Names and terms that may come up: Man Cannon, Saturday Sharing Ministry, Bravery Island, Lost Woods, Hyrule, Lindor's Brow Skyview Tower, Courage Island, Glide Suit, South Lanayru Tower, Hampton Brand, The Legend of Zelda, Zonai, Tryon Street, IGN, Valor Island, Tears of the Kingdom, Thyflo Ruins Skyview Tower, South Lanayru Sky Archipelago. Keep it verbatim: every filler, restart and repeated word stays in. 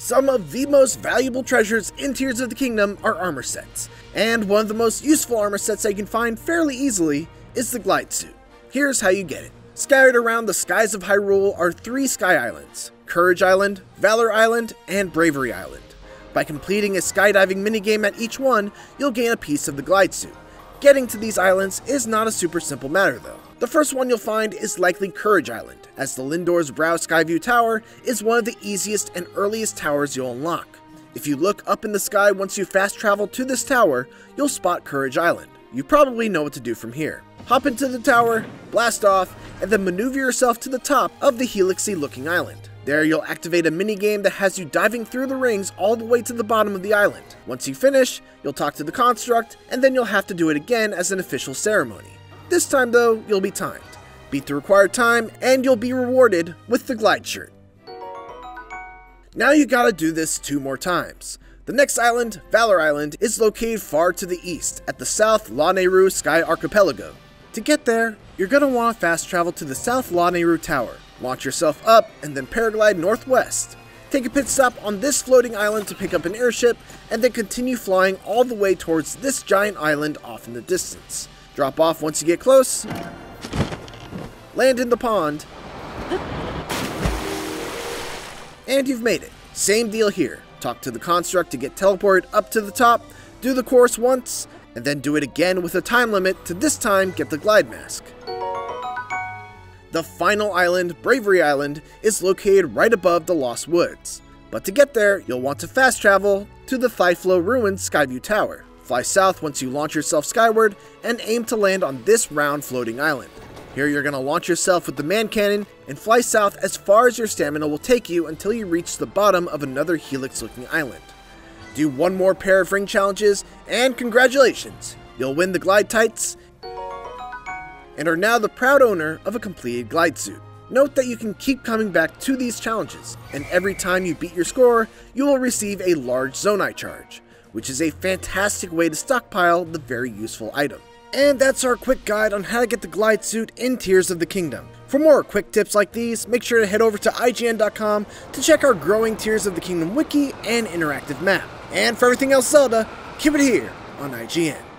Some of the most valuable treasures in Tears of the Kingdom are armor sets, and one of the most useful armor sets that you can find fairly easily is the Glide Suit. Here's how you get it. Scattered around the skies of Hyrule are three sky islands: Courage Island, Valor Island, and Bravery Island. By completing a skydiving minigame at each one, you'll gain a piece of the Glide Suit. Getting to these islands is not a super simple matter though. The first one you'll find is likely Courage Island, as the Lindor's Brow Skyview Tower is one of the easiest and earliest towers you'll unlock. If you look up in the sky once you fast travel to this tower, you'll spot Courage Island. You probably know what to do from here. Hop into the tower, blast off, and then maneuver yourself to the top of the helixy looking island. There you'll activate a minigame that has you diving through the rings all the way to the bottom of the island. Once you finish, you'll talk to the construct, and then you'll have to do it again as an official ceremony. This time though, you'll be timed. Beat the required time, and you'll be rewarded with the Glide shirt. Now you gotta do this two more times. The next island, Valor Island, is located far to the east at the South Lanayru Sky Archipelago. To get there, you're gonna wanna fast travel to the South Lanayru Tower. Launch yourself up and then paraglide northwest. Take a pit stop on this floating island to pick up an airship, and then continue flying all the way towards this giant island off in the distance. Drop off once you get close, land in the pond, and you've made it. Same deal here. Talk to the construct to get teleported up to the top, do the course once, and then do it again with a time limit to this time get the glide mask. The final island, Bravery Island, is located right above the Lost Woods. But to get there, you'll want to fast travel to the Thyflo Ruins Skyview Tower. Fly south once you launch yourself skyward, and aim to land on this round floating island. Here you're going to launch yourself with the Man Cannon, and fly south as far as your stamina will take you until you reach the bottom of another helix looking island. Do one more pair of ring challenges, and congratulations! You'll win the glide tights, and are now the proud owner of a completed glide suit. Note that you can keep coming back to these challenges, and every time you beat your score, you will receive a large Zonai charge, which is a fantastic way to stockpile the very useful item. And that's our quick guide on how to get the glide suit in Tears of the Kingdom. For more quick tips like these, make sure to head over to I G N dot com to check our growing Tears of the Kingdom wiki and interactive map. And for everything else Zelda, keep it here on I G N.